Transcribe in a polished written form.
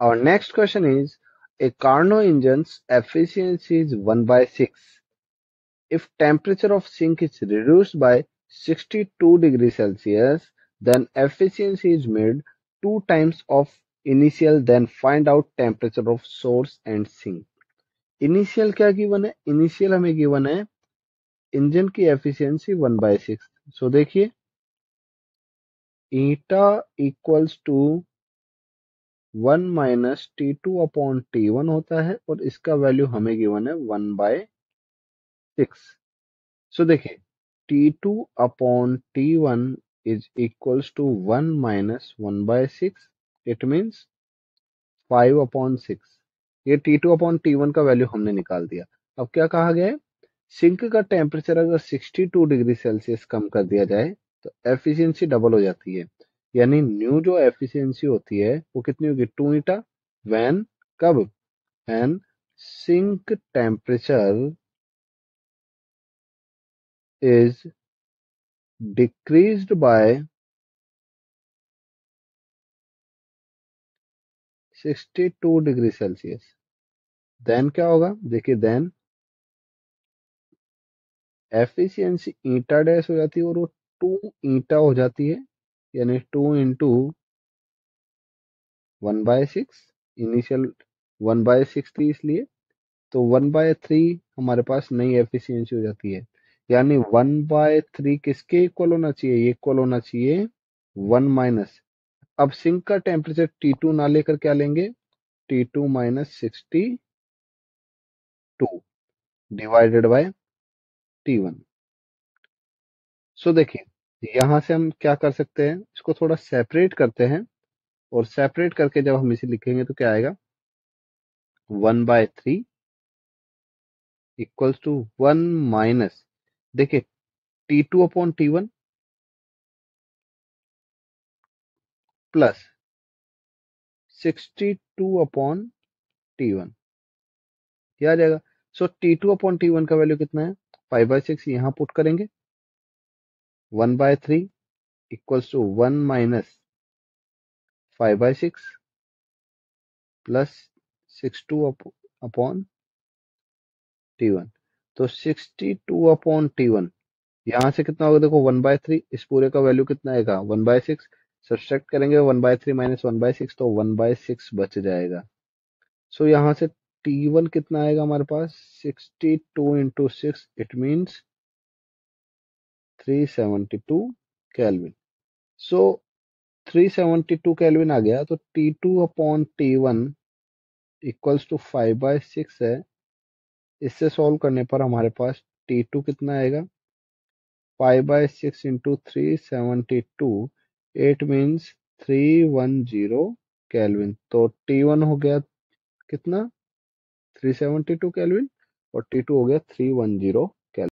Our next question is, a Carnot engine's efficiency is 1/6. If temperature of sink is reduced by 62 degrees Celsius, then efficiency is made 2 times of initial. Then find out temperature of source and sink. Initial क्या given है? Initial हमें given है engine की efficiency 1/6. So देखिए, eta equals to 1 - T2/T1 होता है और इसका वैल्यू हमें गिवन है 1/6. सो देखिए, T2/T1 is equals to 1 - 1/6. It means 5/6. ये T2/T1 का वैल्यू हमने निकाल दिया. अब क्या कहा गया है? सिंक का टेम्परेचर अगर 62 डिग्री सेल्सियस कम कर दिया जाए तो एफिशिएंसी डबल हो जाती है. यानी न्यू जो एफिशिएंसी होती है वो कितनी होगी? 2 eta वैन कब? When sink temperature is decreased by 62 degree Celsius. Then क्या होगा? देखिए, देन एफिशिएंसी ईटा डैश हो जाती है और वो 2 eta हो जाती है. यानी 2 × 1/6. इनिशियल 1/6 थी इसलिए तो 1/3 हमारे पास नई एफिशिएंसी हो जाती है. यानी 1/3 किसके इक्वल होना चाहिए? ये इक्वल होना चाहिए 1 - अब सिंक का टेम्परेचर T2 ना लेकर क्या लेंगे? T2 - 62 divided by T1. सो देखिए, यहां से हम क्या कर सकते हैं? इसको थोड़ा सेपरेट करते हैं और सेपरेट करके जब हम इसे लिखेंगे तो क्या आएगा? 1/3 इक्वल्स टू 1 - देखिए T2/T1 प्लस 62/T1 क्या आ जाएगा? सो T2/T1 का वैल्यू कितना है? 5/6. यहाँ पुट करेंगे 1/3 इक्वल्स टू 1 - 5/6 प्लस 62/T1. तो 62/T1 यहाँ से कितना होगा? देखो 1/3 इस पूरे का वैल्यू कितना आएगा? 1/6. सब्सट्रैक्ट करेंगे 1/3 - 1/6 तो 1/6 बच जाएगा. सो यहाँ से T1 कितना आएगा हमारे पास? 62 × 6. It means 372 kelvin. So 372 kelvin आ गया. तो T2/T1 इक्वल्स टू 5/6 है. इससे सॉल्व करने पर हमारे पास T2 कितना आएगा? 5/6 × 372. It means 310 kelvin. तो T1 हो गया कितना? 372 केल्विन और T2 हो गया 310